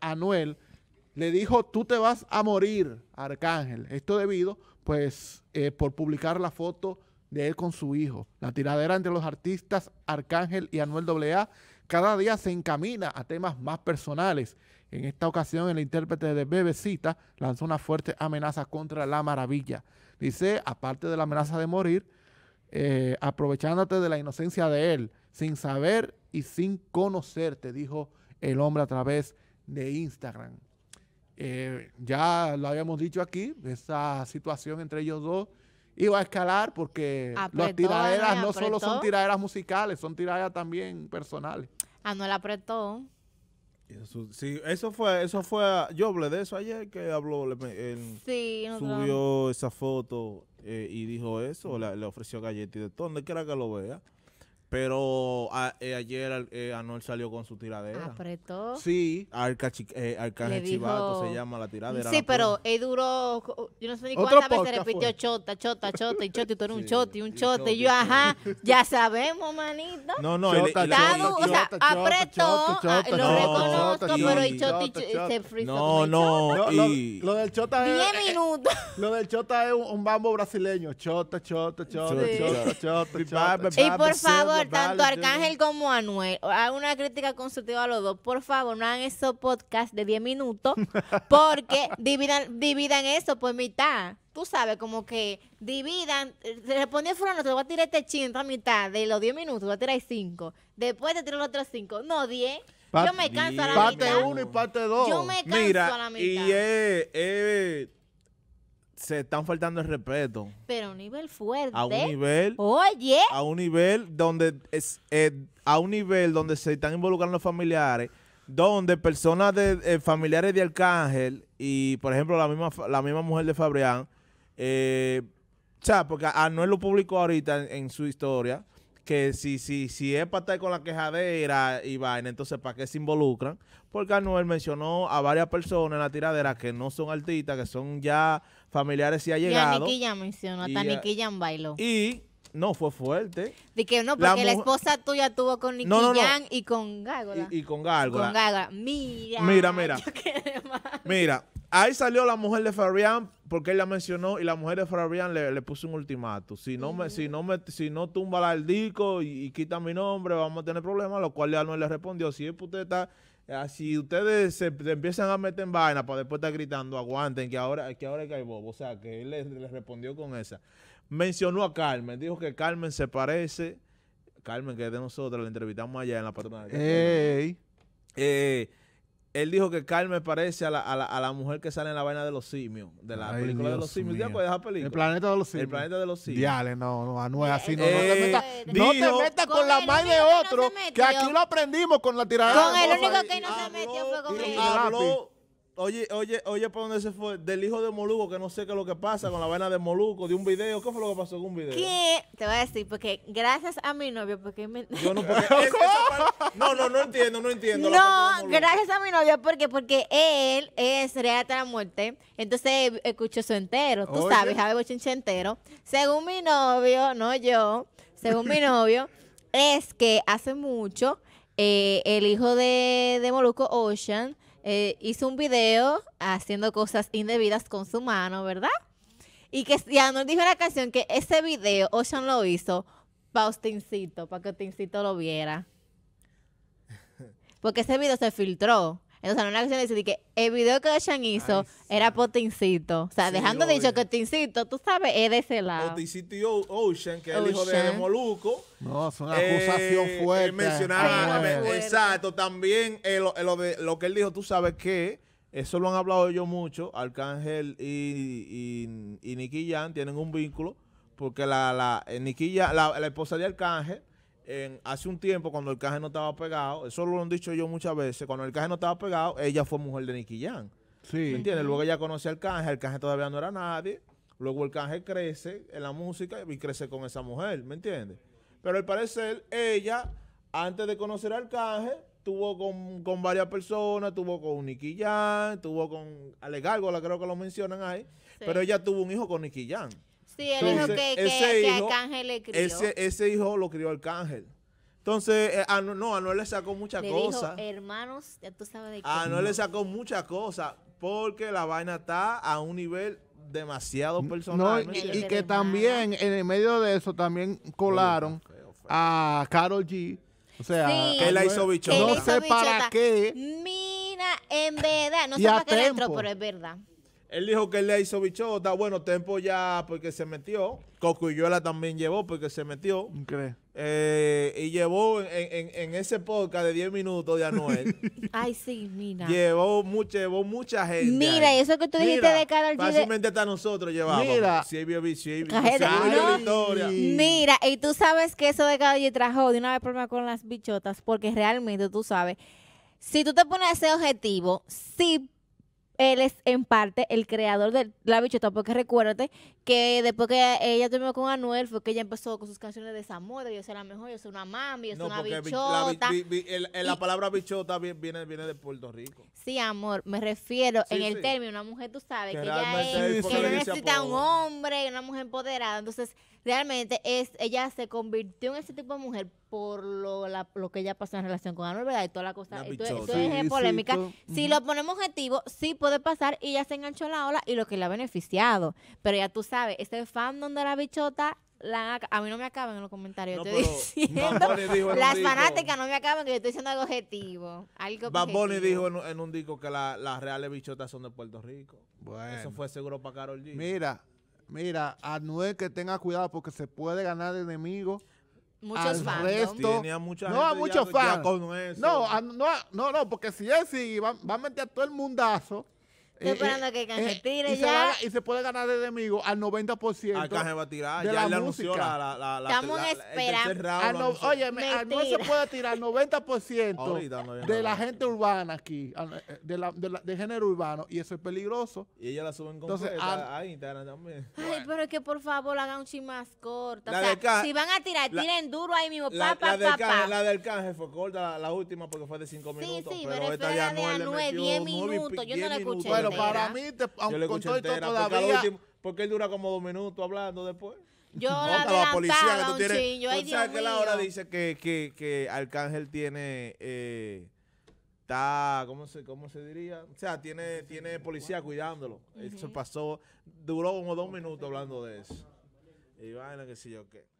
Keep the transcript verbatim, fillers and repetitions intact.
Anuel le dijo, tú te vas a morir, Arcángel. Esto debido, pues, eh, por publicar la foto de él con su hijo. La tiradera entre los artistas Arcángel y Anuel doble A cada día se encamina a temas más personales. En esta ocasión, el intérprete de Bebecita lanzó una fuerte amenaza contra La Maravilla. Dice, aparte de la amenaza de morir, eh, aprovechándote de la inocencia de él, sin saber y sin conocerte, dijo el hombre a través de Instagram. Eh, ya lo habíamos dicho aquí, esa situación entre ellos dos iba a escalar porque apretó, las tiraderas no apretó. Solo son tiraderas musicales, son tiraderas también personales. Anuel apretó. Eso, sí, eso fue, eso fue, yo hablé de eso ayer que habló, le, él sí, subió no. esa foto eh, y dijo eso, la, le ofreció galletas y de todo, donde quiera que lo vea. Pero a, eh, ayer eh, Anuel salió con su tiradera. ¿Apretó? Sí. Arcángel eh, Chivato se llama la tiradera. Sí, la pero él duró, yo no sé ni cuántas veces repitió chota, chota, chota, y chota, y tú eres sí, un chota, y un chota, y, y yo, ajá, ya sabemos, manito. No, no, chota, el, el, chota, chota, o sea, chota, apretó, chota, chota, chota, lo no, reconozco, chota, pero el chota, chota, chota se frizó. No, no, y lo, lo del chota es... diez minutos. Lo del chota es un, un bambo brasileño. Chota, chota, chota, chota, chota, chota. Y por favor, tanto Arcángel como Anuel, hago una crítica constructiva a los dos. Por favor, no hagan esos podcasts de diez minutos porque dividan, dividan eso por mitad. Tú sabes, como que dividan. Responde fulano, te voy a tirar este chinto a mitad de los diez minutos, te voy a tirar cinco. Después te tiro los otros cinco. No, diez. Yo me canso a la mitad. Parte uno y parte dos. Yo me canso Mira, a la mitad. Y eh, eh, se están faltando el respeto. Pero a un nivel fuerte. A un nivel. Oye. A un nivel donde es, eh, a un nivel donde se están involucrando los familiares, donde personas de eh, familiares de Arcángel y, por ejemplo, la misma la misma mujer de Fabrián, eh, o sea, porque Anuel lo publicó ahorita en, en su historia, que si, si, si es para estar con la quejadera y vaina, entonces ¿para qué se involucran? Porque Anuel mencionó a varias personas en la tiradera que no son artistas, que son ya familiares y allegados. Ya Nicky Jam mencionó, hasta Nicky Jam bailó. Y no, fue fuerte. De que no, porque la, la esposa tuya estuvo con Nicky no, no, Yang no. y con Gárgola. Y, y con Gárgola. Con Gárgola. Mira. Mira, mira. Mira, ahí salió la mujer de Fabrián porque él la mencionó y la mujer de Fabrián le, le puso un ultimato. Si no, uh-huh. me, si no, me, si no tumba el disco y, y quita mi nombre, vamos a tener problemas, lo cual ya no le respondió. Si es que usted está... Si ustedes se, se empiezan a meter en vaina para después estar gritando, aguanten, que ahora que ahora hay bobo. O sea, que él le, le respondió con esa. Mencionó a Carmen, dijo que Carmen se parece. Carmen, que es de nosotros, la entrevistamos allá en la patrona. Hey. Eh, él dijo que Carmen parece a la, a, la, a la mujer que sale en la vaina de los simios, de la Ay, película Dios de los simios. ¿Ya puedes dejar película? El planeta de los simios. El planeta de los simios. Diale, no, no, no es así. No, eh, no te metas no meta con, con la madre de otro, que, no que aquí lo aprendimos con la tirada. Con el único que no habló, se metió fue con él. Habló, oye, oye, oye, ¿para dónde se fue? Del hijo de Moluco, que no sé qué es lo que pasa con la vaina de Moluco, de un video. ¿Qué fue lo que pasó con un video? ¿Qué? Te voy a decir, porque gracias a mi novio, porque me... Yo no, porque es, para... no, no, no entiendo, no entiendo. No, gracias a mi novio, porque porque él es real hasta la muerte, entonces escuchó eso entero, tú oye. sabes, sabe bochinche entero. Según mi novio, no yo, según mi novio, es que hace mucho eh, el hijo de, de Moluco Ocean Eh, hizo un video haciendo cosas indebidas con su mano, ¿verdad? Y que ya nos dijo en la canción que ese video Ocean lo hizo para Potincito, para que Potincito lo viera. Porque ese video se filtró. Entonces, en una canción dice que el video que Ocean hizo Ay, sí. era Potincito. O sea, sí, dejando oye. dicho que Potincito, tú sabes, es de ese lado. Potincito y Ocean, que es el hijo de Moluco. No, es una acusación eh, fuerte. Mencionaba, Ay, no, exacto, fuerte. También eh, lo, eh, lo, de, lo que él dijo, tú sabes que eso lo han hablado ellos mucho. Arcángel y, y, y Nicky Yang tienen un vínculo, porque la, la, eh, Nicky Yang, la, la esposa de Arcángel, En, hace un tiempo, cuando Arcángel no estaba pegado, eso lo han dicho yo muchas veces, cuando Arcángel no estaba pegado, ella fue mujer de Nicky Jam. Sí. ¿Me entiendes? Luego ella conoce a Arcángel, Arcángel todavía no era nadie, luego Arcángel crece en la música y crece con esa mujer, ¿me entiendes? Pero al parecer, ella, antes de conocer a Arcángel, tuvo con, con varias personas, tuvo con Nicky Jam, tuvo con Ale Gárgola, creo que lo mencionan ahí, sí. pero ella tuvo un hijo con Nicky Jam. Sí, el Entonces, hijo que, que, ese que hijo, Arcángel le crió. Ese, ese hijo lo crió Arcángel. Entonces, eh, Anu, no, Anuel le sacó muchas cosas. Hermanos, ya tú sabes de qué. Anuel le sacó muchas cosas porque la vaina está a un nivel demasiado personal. No, y, y que también, en el medio de eso, también colaron feo, feo, feo. a Karol G. O sea, sí, que la hizo bichota. No sé bichota. para qué. Mira, en verdad, no sé para qué entró, pero es verdad. Él dijo que él le hizo bichota. Bueno, Tempo ya porque se metió. Cosculluela también llevó porque se metió. ¿Crees? Eh, y llevó en, en, en ese podcast de diez minutos de Anuel. Ay, sí, mira. Llevó, mucho, llevó mucha gente. Mira, y eso que tú mira, dijiste de Karol G. Fácilmente hasta nosotros llevamos. Mira. Si hay historia. Mira, y tú sabes que eso de Karol G trajo de una vez problema con las bichotas, porque realmente tú sabes, si tú te pones ese objetivo, sí. Él es, en parte, el creador de la bichota, porque recuérdate que después que ella terminó con Anuel, fue que ella empezó con sus canciones de desamor, de yo soy la mejor, yo soy una mami, yo soy no, una bichota. La, bi, bi, el, el, y, la palabra bichota viene, viene de Puerto Rico. Sí, amor, me refiero sí, en sí. el término, una mujer, tú sabes, que, que ella es, que no necesita un hombre, una mujer empoderada. Entonces, realmente, es ella se convirtió en ese tipo de mujer por lo, la, lo que ella pasó en relación con Anuel, ¿verdad? Y toda la cosa. Esto sí, es sí, polémica. Sí, tú, si uh -huh. lo ponemos objetivo, sí puede pasar y ya se enganchó la ola y lo que le ha beneficiado. Pero ya tú sabes, este fandom de la bichota, la, a mí no me acaban en los comentarios. No, estoy diciendo, dijo las fanáticas no me acaban, que yo estoy diciendo algo objetivo. Algo Bamboni objetivo. dijo en, en un disco que la, las reales bichotas son de Puerto Rico. Bueno. Eso fue seguro para Karol G. Mira, mira, Anuel que tenga cuidado porque se puede ganar de enemigo. Muchos fans. No, no a muchos fans. No, no, no, porque si es así, va, va a meter a todo el mundazo. Estoy eh, esperando eh, que se tire eh, ya. Y se, y se puede ganar de enemigo al noventa por ciento. Arcángel va a tirar. Ya le anunció la, la, la, la. Estamos esperando. Oye, no se puede tirar al noventa por ciento ahorita, no, de la gente urbana aquí, de, la, de, la, de género urbano, y eso es peligroso. Y ella la suben con a Instagram también. Ay, bueno. Pero es que por favor hagan un chin más corta. La o sea, si van a tirar, la, tiren duro ahí mismo. La, pa, la, pa, del, pa, Arcángel, pa. la del Arcángel fue corta, la, la última, porque fue de cinco minutos. Sí, sí, pero esta ya nueve, diez minutos. Yo no la escuché. Pero para mí, te, aunque con todo esto todavía... Porque él dura como dos minutos hablando después. Yo no, la adelantaba, un chillo. O sea, que la hora dice que, que, que Arcángel tiene... Eh, está, ¿cómo se, ¿cómo se diría? O sea, tiene, tiene policía cuidándolo. Uh-huh. Eso pasó... Duró como dos minutos hablando de eso. Y vaina, qué sé yo qué.